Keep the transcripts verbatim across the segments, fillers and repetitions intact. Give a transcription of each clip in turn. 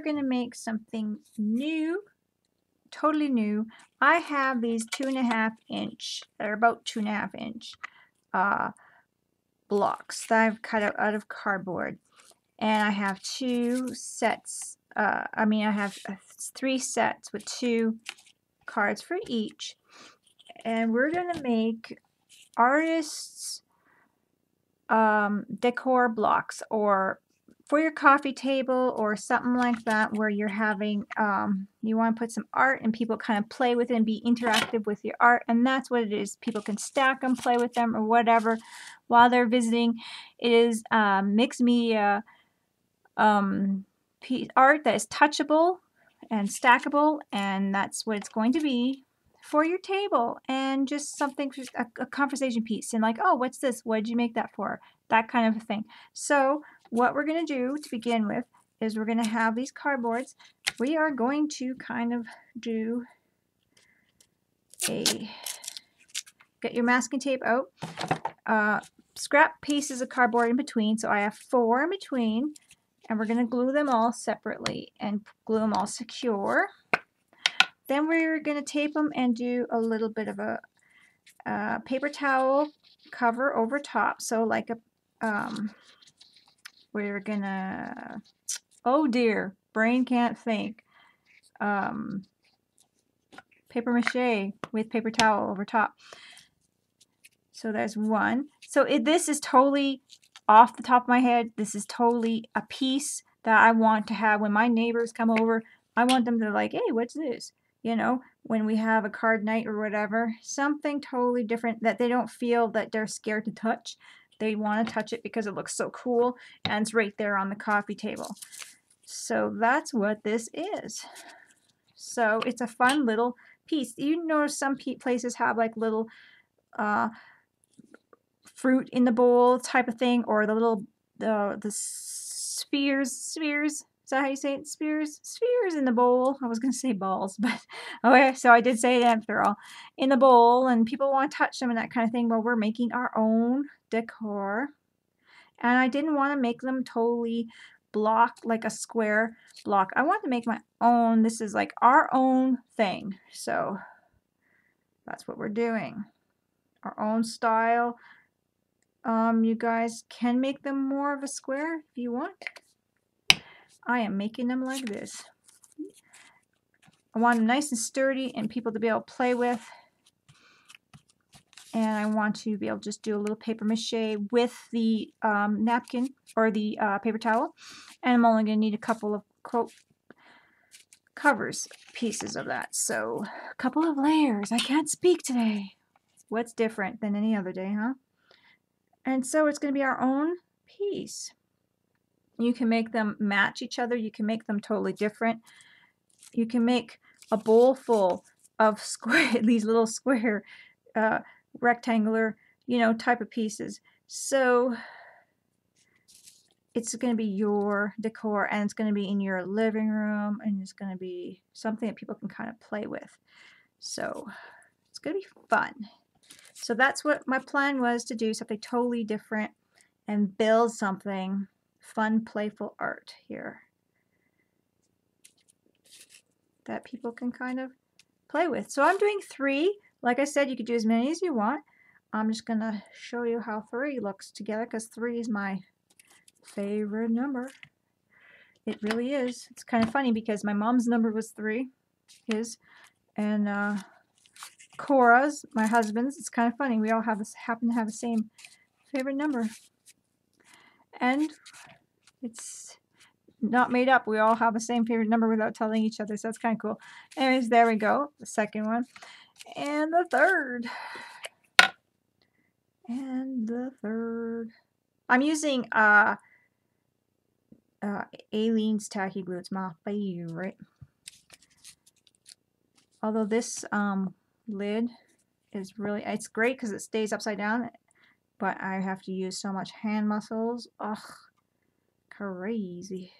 we're going to make something new, totally new. I have these two and a half inch, they're about two and a half inch uh, blocks that I've cut out, out of cardboard. And I have two sets, uh, I mean I have three sets with two cards for each. And we're going to make artists um, decor blocks, or for your coffee table or something like that, where you're having, um, you want to put some art and people kind of play with it and be interactive with your art. And that's what it is. People can stack them, play with them or whatever while they're visiting. It is um, mixed media um, piece, art that is touchable and stackable, and that's what it's going to be for your table, and just something, a, a conversation piece, and like, oh, what's this? What did you make that for? That kind of thing. So what we're going to do to begin with is we're going to have these cardboards. We are going to kind of do a, get your masking tape out, uh, scrap pieces of cardboard in between. So I have four in between, and we're going to glue them all separately and glue them all secure. Then we're going to tape them and do a little bit of a uh, paper towel cover over top. So like a, um, we're going to, oh dear, brain can't think. Um, paper mache with paper towel over top. So there's one. So it, this is totally off the top of my head. This is totally a piece that I want to have when my neighbors come over. I want them to like, hey, what's this? You know, when we have a card night or whatever, something totally different that they don't feel that they're scared to touch. They want to touch it because it looks so cool and it's right there on the coffee table. So that's what this is. So it's a fun little piece. You notice some places have like little uh, fruit in the bowl type of thing, or the little uh, the spheres, spheres. Is that how you say it? Spheres? Spheres in the bowl. I was going to say balls, but okay, so I did say it after all. In the bowl, and people want to touch them and that kind of thing. Well, we're making our own decor. And I didn't want to make them totally blocked, like a square block. I wanted to make my own. This is like our own thing. So that's what we're doing. Our own style. Um, you guys can make them more of a square if you want. I am making them like this. I want them nice and sturdy and people to be able to play with. And I want to be able to just do a little paper mache with the um, napkin or the uh, paper towel. And I'm only going to need a couple of quote covers, pieces of that. So a couple of layers. I can't speak today. What's different than any other day, huh? And so it's going to be our own piece. You can make them match each other. You can make them totally different. You can make a bowl full of square, these little square, uh, rectangular, you know, type of pieces. So it's going to be your decor, and it's going to be in your living room, and it's going to be something that people can kind of play with. So it's going to be fun. So that's what my plan was, to do something totally different and build something fun, playful art here that people can kind of play with. So I'm doing three. Like I said, you could do as many as you want. I'm just gonna show you how three looks together, because three is my favorite number. It really is. It's kind of funny because my mom's number was three, his, and uh, Cora's, my husband's. It's kind of funny. We all have this, happen to have the same favorite number. And it's not made up. We all have the same favorite number without telling each other, so that's kind of cool. Anyways, there we go. The second one. And the third. And the third. I'm using uh, uh, Aileen's Tacky Glue. It's my favorite. Although this um, lid is really, it's great because it stays upside down. But I have to use so much hand muscles. Ugh, crazy.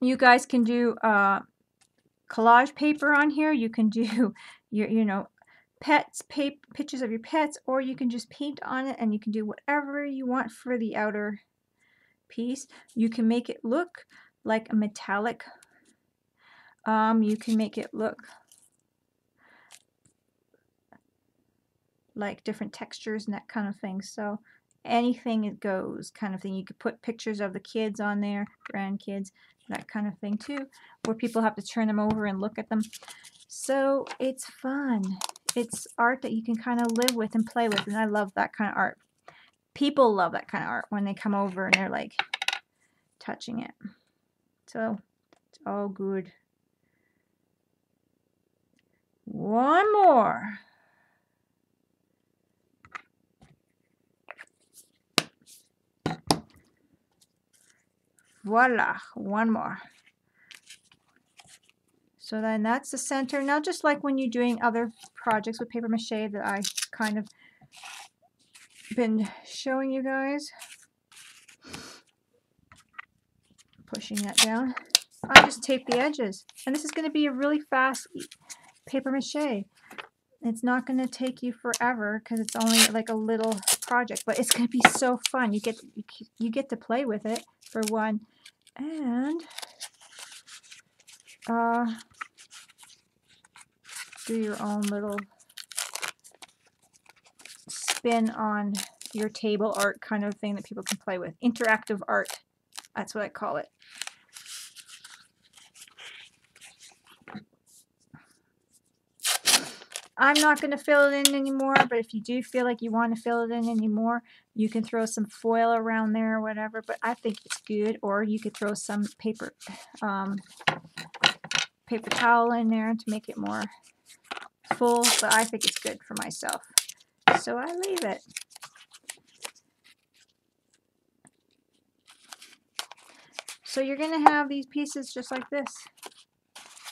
You guys can do uh, collage paper on here. You can do your, you know, pets, paper, pictures of your pets, or you can just paint on it, and you can do whatever you want for the outer piece. You can make it look like a metallic. Um, you can make it look like different textures and that kind of thing. So anything it goes kind of thing. You could put pictures of the kids on there, grandkids, that kind of thing too, where people have to turn them over and look at them. So it's fun. It's art that you can kind of live with and play with, and I love that kind of art. People love that kind of art when they come over and they're like touching it. So it's all good. One more. Voila, one more. So then that's the center. Now, just like when you're doing other projects with paper mache that I kind of been showing you guys, pushing that down, I just tape the edges. And this is going to be a really fast paper mache. It's not going to take you forever because it's only like a little project, but it's going to be so fun. You get you get to play with it for one, and uh, do your own little spin on your table art kind of thing that people can play with. Interactive art, that's what I call it. I'm not going to fill it in anymore, but if you do feel like you want to fill it in anymore, you can throw some foil around there or whatever, but I think it's good. Or you could throw some paper um, paper towel in there to make it more full, but I think it's good for myself, so I leave it. So you're going to have these pieces just like this.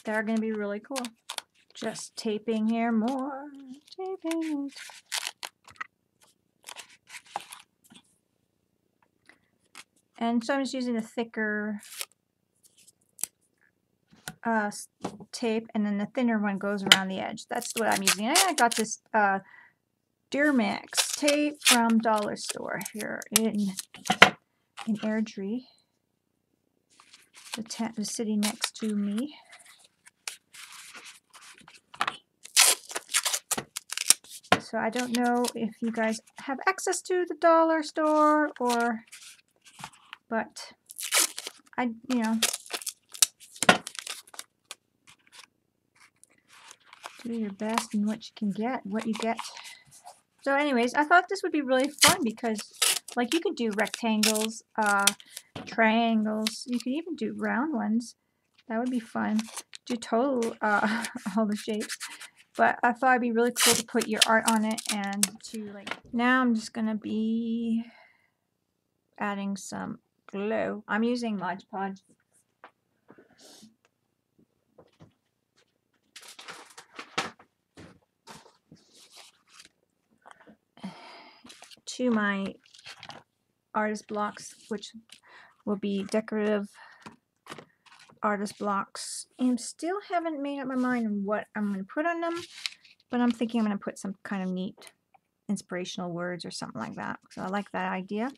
They're going to be really cool. Just taping here more, taping it. And so I'm just using a thicker uh, tape, and then the thinner one goes around the edge. That's what I'm using. And I got this uh, Dermax tape from Dollar Store here in, in Airdrie, the, ta the city next to me. So I don't know if you guys have access to the Dollar Store or, but I, you know, do your best in what you can get, what you get. So anyways, I thought this would be really fun because like you could do rectangles, uh, triangles, you could even do round ones. That would be fun. Do total, uh, all the shapes. But I thought it'd be really cool to put your art on it and to like. Now I'm just gonna be adding some glue. I'm using Mod Podge. To my artist blocks, which will be decorative artist blocks, and still haven't made up my mind on what I'm going to put on them, but I'm thinking I'm going to put some kind of neat inspirational words or something like that, so I like that idea.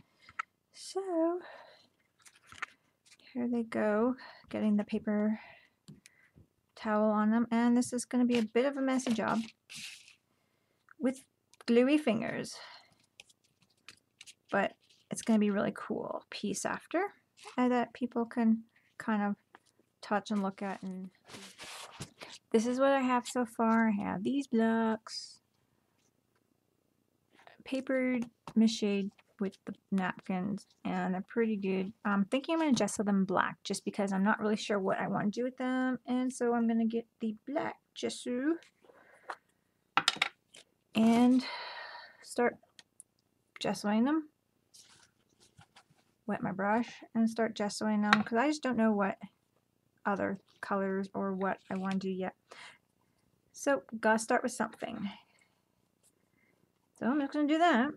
So here they go, getting the paper towel on them, and this is going to be a bit of a messy job with gluey fingers, but it's going to be a really cool piece after, and that people can kind of touch and look at. And this is what I have so far. I have these blocks, paper mache with the napkins, and they're pretty good. I'm thinking I'm going to gesso them black just because I'm not really sure what I want to do with them, and so I'm going to get the black gesso and start gessoing them. Wet my brush and start gessoing them because I just don't know what other colors or what I want to do yet. So gotta start with something. So I'm just gonna do that.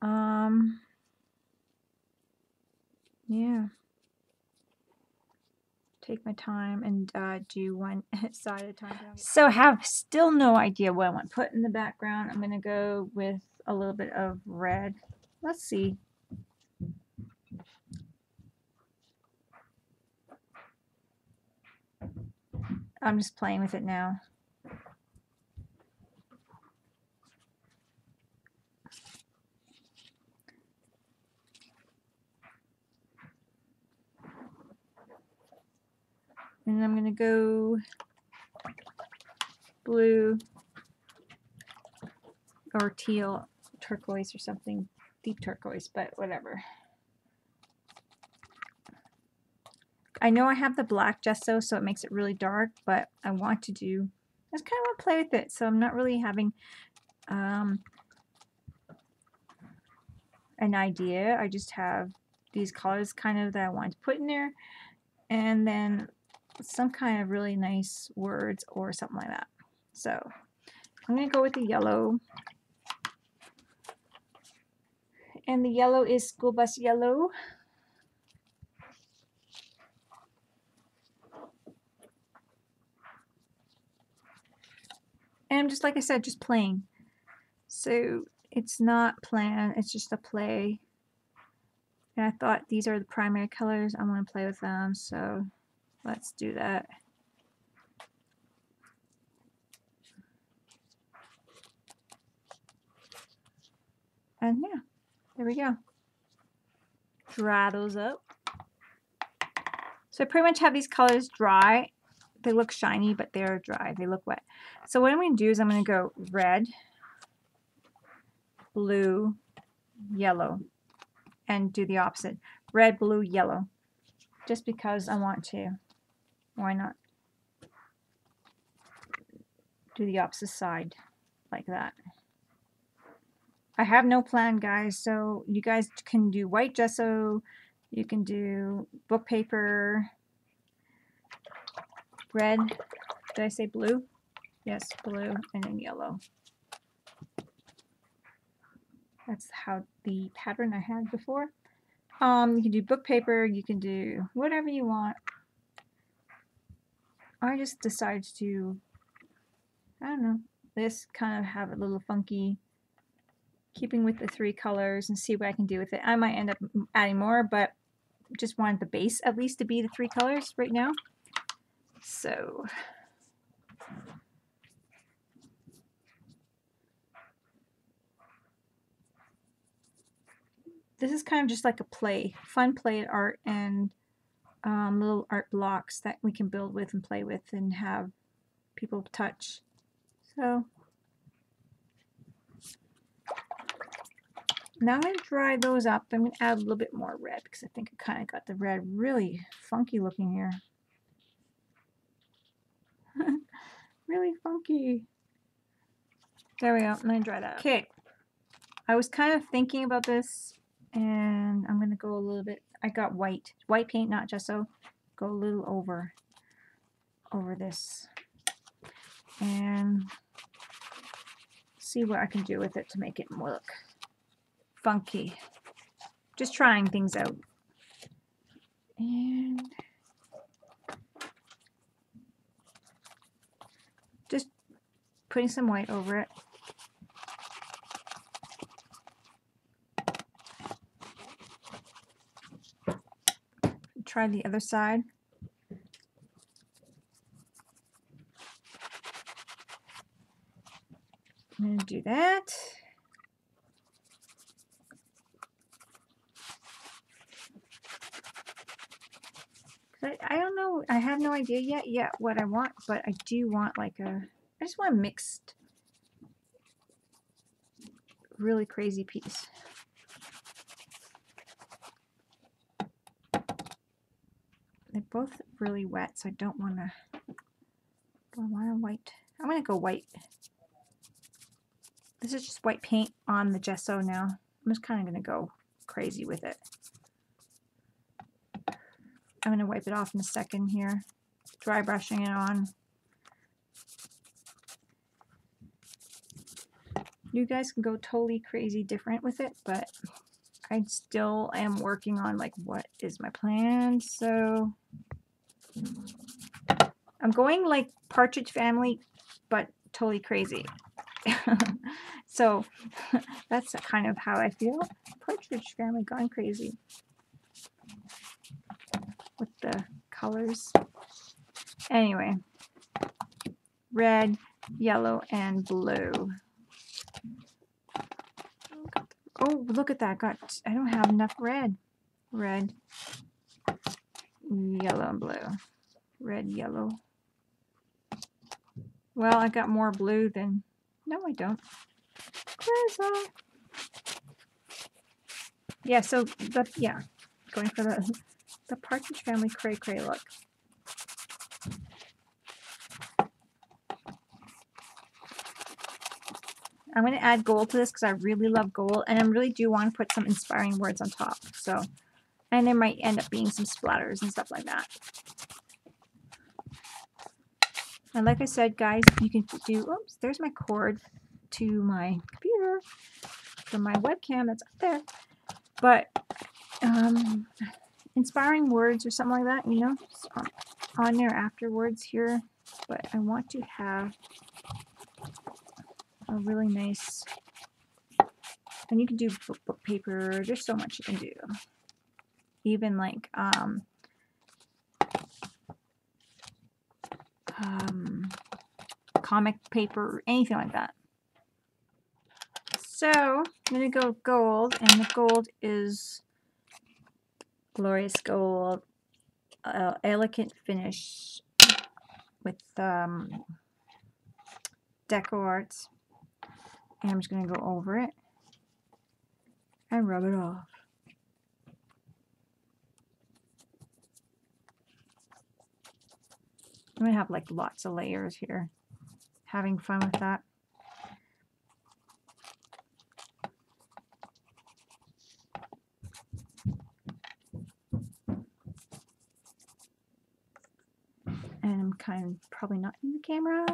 Um, yeah. Take my time and uh, do one side at a time. So I have still no idea what I want to put in the background. I'm gonna go with a little bit of red. Let's see. I'm just playing with it now. And I'm going to go blue or teal, turquoise or something, deep turquoise, but whatever. I know I have the black gesso, so it makes it really dark, but I want to do, I just kind of want to play with it, so I'm not really having um, an idea. I just have these colors kind of that I want to put in there, and then some kind of really nice words or something like that. So I'm going to go with the yellow, and the yellow is school bus yellow. And just like I said, just playing. So it's not planned, it's just a play. And I thought these are the primary colors. I'm going to play with them, so let's do that. And yeah, there we go. Dry those up. So I pretty much have these colors dry. They look shiny, but they're dry. They look wet. So what I'm going to do is I'm going to go red, blue, yellow, and do the opposite. Red, blue, yellow. Just because I want to. Why not do the opposite side like that? I have no plan, guys. So you guys can do white gesso. You can do book paper. Red, did I say blue? Yes, blue, and then yellow. That's how the pattern I had before. Um, you can do book paper, you can do whatever you want. I just decided to do, I don't know, this kind of have a little funky, keeping with the three colors and see what I can do with it. I might end up adding more, but just wanted the base at least to be the three colors right now. So this is kind of just like a play, fun play at art, and um, little art blocks that we can build with and play with and have people touch. So now I'm going to dry those up. I'm going to add a little bit more red because I think I kind of got the red really funky looking here. Really funky. There we go. I'm going to dry that up. Okay. I was kind of thinking about this, and I'm going to go a little bit. I got white. White paint, not gesso. Go a little over. Over this. And see what I can do with it to make it more look funky. Just trying things out. And putting some white over it. Try the other side. I'm going to do that. I, I don't know, I have no idea yet yet what I want, but I do want like a, I just want a mixed, really crazy piece. They're both really wet, so I don't want to, I want a white. I'm going to go white. This is just white paint on the gesso now. I'm just kind of going to go crazy with it. I'm going to wipe it off in a second here, dry brushing it on. You guys can go totally crazy different with it, but I still am working on like what is my plan. So I'm going like Partridge Family, but totally crazy. So that's kind of how I feel. Partridge Family gone crazy with the colors. Anyway, red, yellow, and blue. Oh, look at that. Got, I don't have enough red. Red, yellow, and blue. Red, yellow. Well, I got more blue than... No, I don't. Grizzle. Yeah, so, the, yeah. Going for the, the Partridge Family cray cray look. I'm going to add gold to this because I really love gold, and I really do want to put some inspiring words on top. So, and there might end up being some splatters and stuff like that. And like I said, guys, you can do, oops, there's my cord to my computer from my webcam that's up there. But um, inspiring words or something like that, you know, on, on there afterwards here. But I want to have a really nice, and you can do book paper. There's so much you can do. Even like, um, um, comic paper, anything like that. So I'm gonna go gold, and the gold is glorious gold, uh, elegant finish with um, DecoArt. And I'm just going to go over it and rub it off. I'm going to have like lots of layers here. Having fun with that. And I'm kind of probably not in the camera.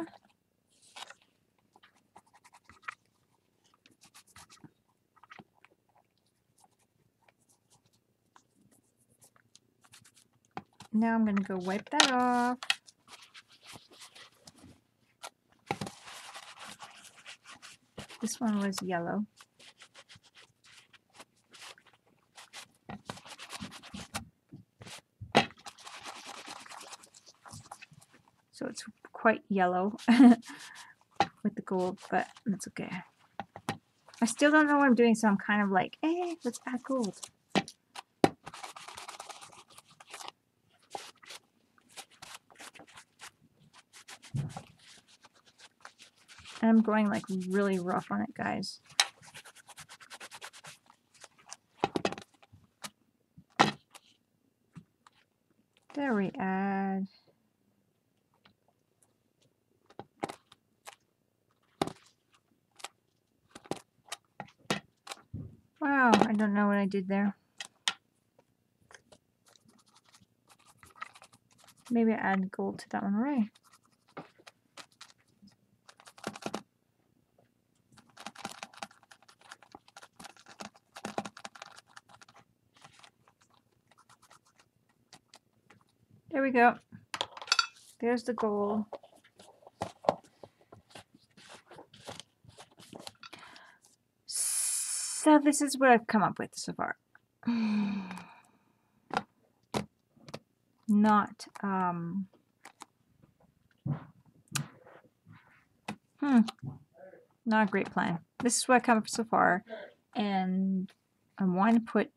Now I'm going to go wipe that off. This one was yellow. So it's quite yellow with the gold, but that's okay. I still don't know what I'm doing, so I'm kind of like, hey, let's add gold. And I'm going like really rough on it, guys. There we add. Wow, I don't know what I did there. Maybe I add gold to that one already. There we go. There's the goal. So this is what I've come up with so far. Not um hmm not a great plan. This is what I've come up with so far, and I want to put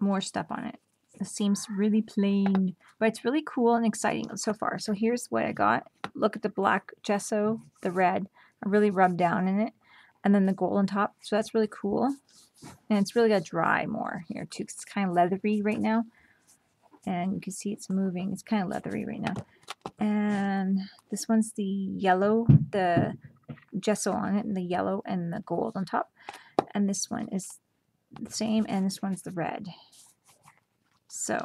more stuff on it. It seems really plain, but it's really cool and exciting so far. So here's what I got. Look at the black gesso, the red, I really rubbed down in it, and then the gold on top. So that's really cool. And it's really got to dry more here too, because it's kind of leathery right now. And you can see it's moving. It's kind of leathery right now. And this one's the yellow, the gesso on it, and the yellow and the gold on top. And this one is the same, and this one's the red. So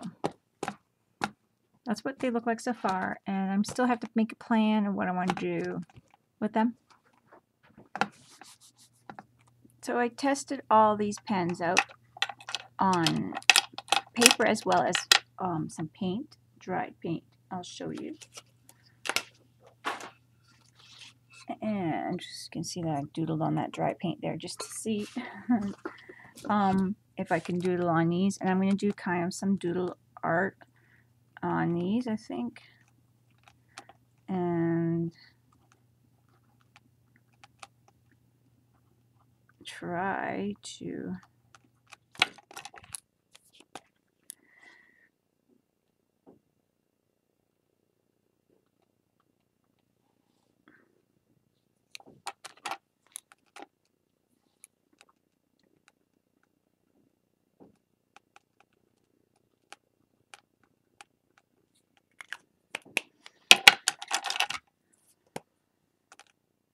that's what they look like so far, and I still have to make a plan of what I want to do with them. So I tested all these pens out on paper as well as um, some paint, dried paint. I'll show you. And you can see that I doodled on that dry paint there just to see. um, If I can doodle on these, and I'm going to do kind of some doodle art on these, I think. And try to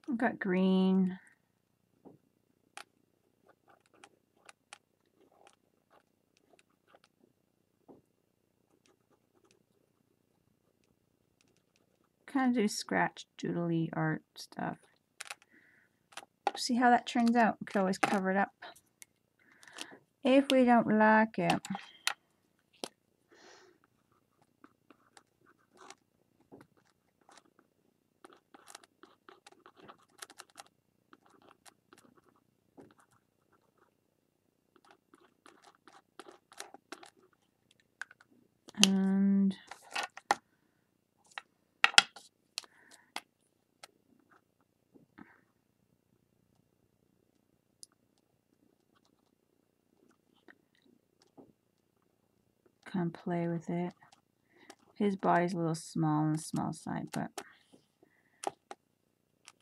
I've got green. Kind of do scratch doodly art stuff. See how that turns out. We could always cover it up if we don't like it. And play with it. His body's a little small on the small side, but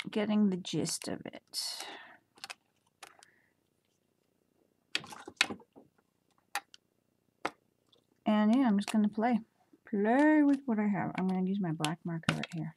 getting the gist of it. And yeah, I'm just gonna play. Play with what I have. I'm gonna use my black marker right here.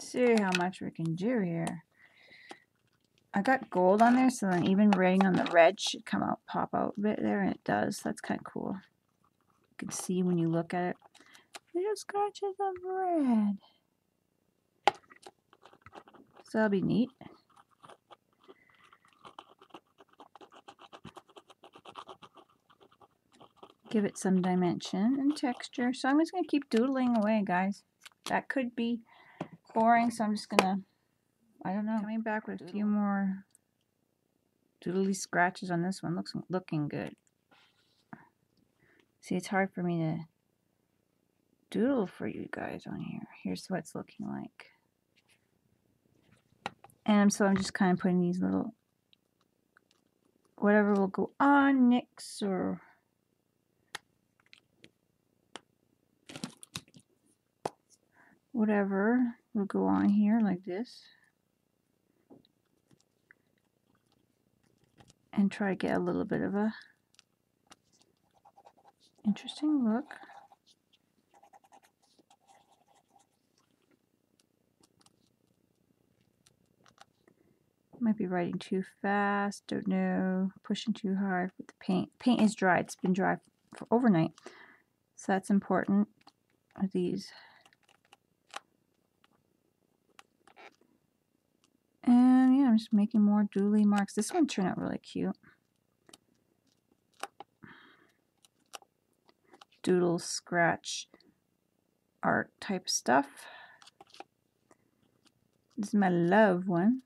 See how much we can do here. I got gold on there, so then even writing on the red should come out, pop out a bit there, and it does. That's kind of cool. You can see when you look at it. Little scratches of red. So that'll be neat. Give it some dimension and texture. So I'm just going to keep doodling away, guys. That could be boring, so I'm just gonna, I don't know, coming back with a few more doodly scratches on this one. Looks looking good. See, it's hard for me to doodle for you guys on here. Here's what it's looking like. And so I'm just kind of putting these little, whatever will go on next, or whatever will go on here like this, and try to get a little bit of a interesting look. Might be writing too fast, don't know, pushing too hard with the paint. Paint is dry, it's been dry for overnight, so that's important with these. And yeah, I'm just making more doodly marks. This one turned out really cute. Doodle scratch art type stuff. This is my love one.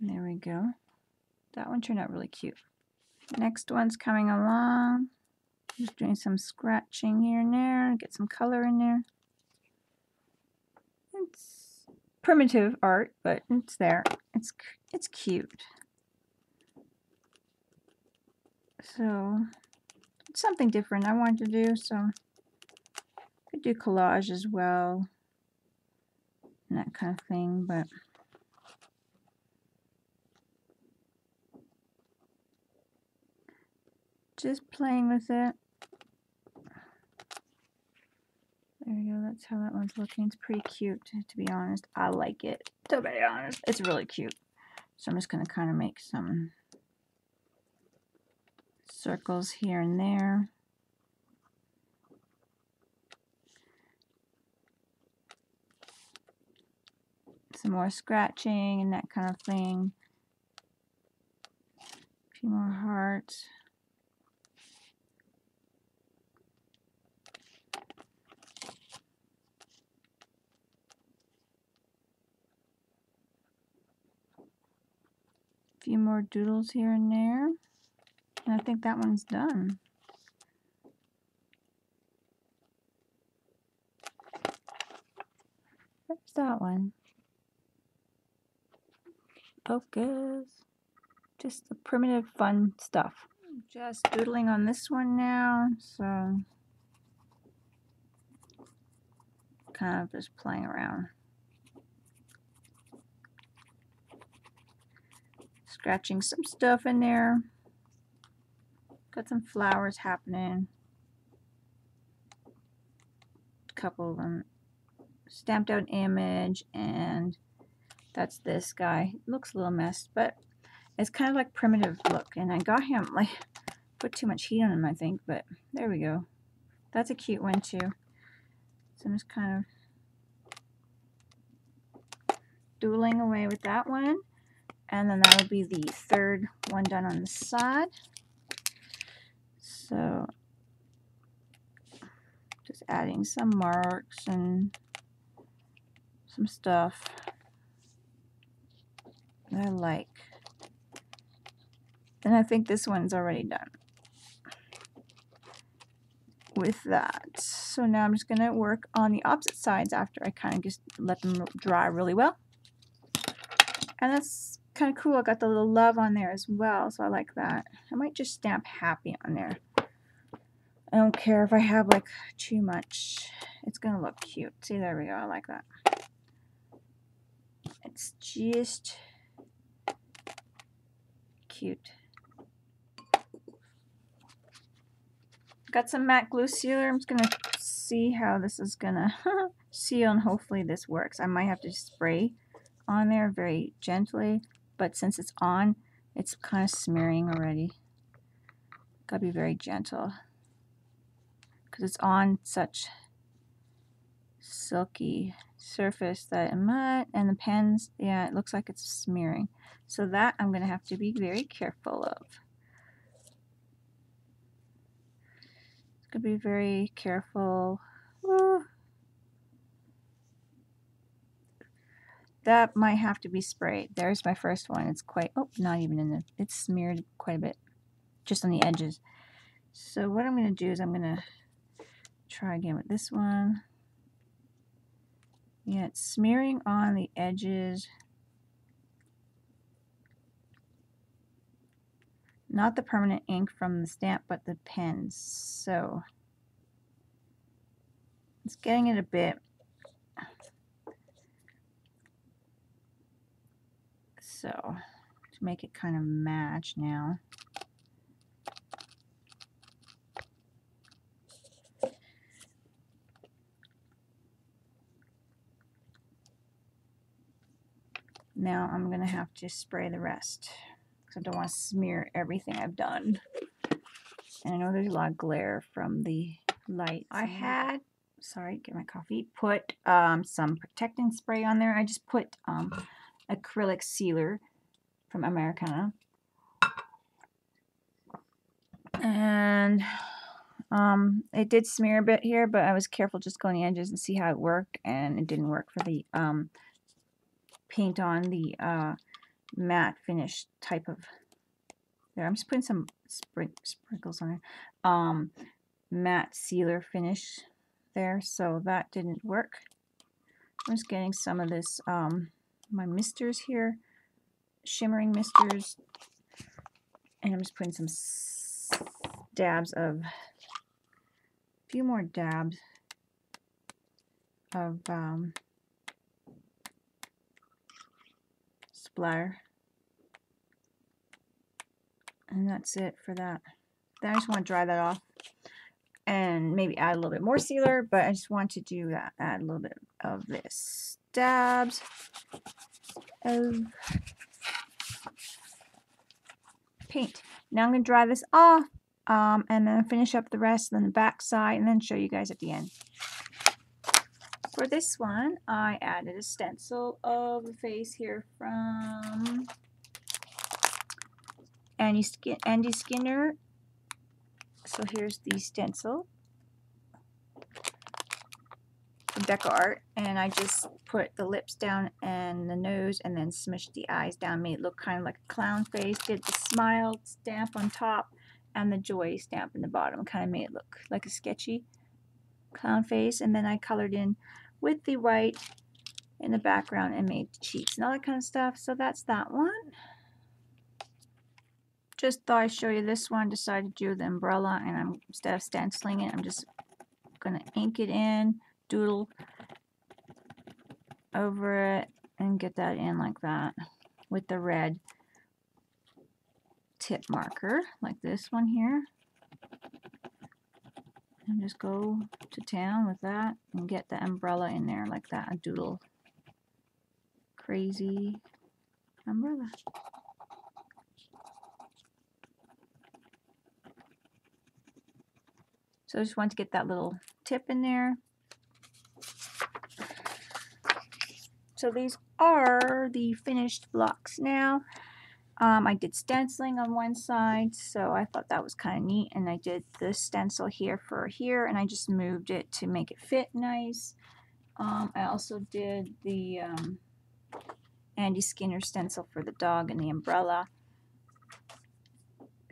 There we go. That one turned out really cute. Next one's coming along. Just doing some scratching here and there, get some color in there. It's primitive art, but it's there. It's it's cute. So it's something different I wanted to do. So I could do collage as well, and that kind of thing, but. Just playing with it. There we go. That's how that one's looking. It's pretty cute, to be honest. I like it, to be honest. It's really cute. So I'm just going to kind of make some circles here and there. some more scratching and that kind of thing. A few more hearts. A few more doodles here and there. And I think that one's done. There's that one. Focus. Just the primitive fun stuff. Just doodling on this one now, so kind of just playing around. Scratching some stuff in there. Got some flowers happening. A couple of them. Stamped out image, and that's this guy. It looks a little messed, but it's kind of like primitive look. And I got him, like, put too much heat on him, I think, but there we go. That's a cute one, too. So I'm just kind of doodling away with that one. And then that'll be the third one done on the side. So just adding some marks and some stuff that I like. And I think this one's already done with that. So now I'm just going to work on the opposite sides after I kind of just let them dry really well. And that's kind of cool. I got the little love on there as well, so I like that. I might just stamp happy on there. I don't care if I have like too much. It's gonna look cute. See, there we go. I like that. It's just cute. Got some matte glue sealer. I'm just gonna see how this is gonna seal, and hopefully this works. I might have to spray on there very gently, but since it's on, it's kind of smearing already. Gotta be very gentle because it's on such silky surface that it might, and the pens, yeah, it looks like it's smearing, so that I'm gonna have to be very careful of. It's gonna be very careful. Ooh. That might have to be sprayed. There's my first one. It's quite, oh, not even in the, it's smeared quite a bit, just on the edges. So what I'm going to do is I'm going to try again with this one. Yeah, it's smearing on the edges. Not the permanent ink from the stamp, but the pens. So it's getting it a bit. So to make it kind of match now. Now I'm going to have to spray the rest because I don't want to smear everything I've done. And I know there's a lot of glare from the lights. I had, sorry, get my coffee, put um, some protectant spray on there. I just put um, acrylic sealer from Americana, and um, it did smear a bit here, but I was careful just going the edges and see how it worked, and it didn't work for the um, paint on the uh, matte finish type of there. I'm just putting some sprink sprinkles on it, um, matte sealer finish there, so that didn't work. I'm just getting some of this um, my misters here, shimmering misters, and I'm just putting some dabs of, a few more dabs of um, splatter, and that's it for that. Then I just want to dry that off and maybe add a little bit more sealer, but I just want to do that, add a little bit of this. Dabs of paint. Now I'm going to dry this off um, and then finish up the rest, and then the back side, and then show you guys at the end. For for this one, I added a stencil of the face here from Andy, Skin Andy Skinner. So here's the stencil from DecoArt, and I just put the lips down and the nose and then smushed the eyes down, made it look kind of like a clown face, did the smile stamp on top and the joy stamp in the bottom, kind of made it look like a sketchy clown face, and then I colored in with the white in the background and made the cheeks and all that kind of stuff. So that's that one. Just thought I'd show you this one. Decided to do the umbrella, and I'm instead of stenciling it, I'm just gonna ink it in, doodle over it, and get that in like that with the red tip marker, like this one here. And just go to town with that and get the umbrella in there like that. A doodle crazy umbrella. So I just want to get that little tip in there. So these are the finished blocks now. Um, I did stenciling on one side, so I thought that was kind of neat, and I did this stencil here for here, and I just moved it to make it fit nice. Um, I also did the um, Andy Skinner stencil for the dog and the umbrella.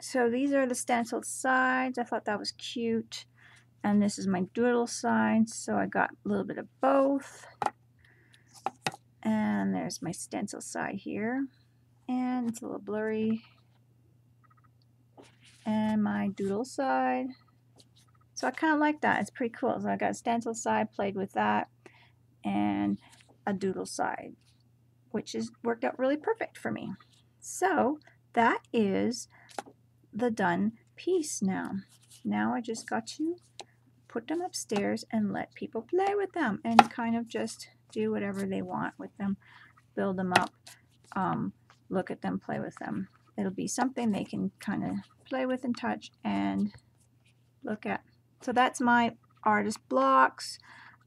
So these are the stenciled sides. I thought that was cute. And this is my doodle side, so I got a little bit of both. And there's my stencil side here. And it's a little blurry, and my doodle side. So I kind of like that. It's pretty cool. So I got a stencil side, played with that, and a doodle side, which is worked out really perfect for me. So that is the done piece now. Now I just got to put them upstairs and let people play with them and kind of just do whatever they want with them, build them up. Um, look at them, play with them. It'll be something they can kind of play with and touch and look at. So that's my artist blocks.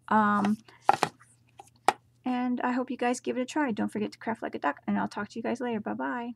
Um, and I hope you guys give it a try. Don't forget to craft like a duck, and I'll talk to you guys later. Bye-bye.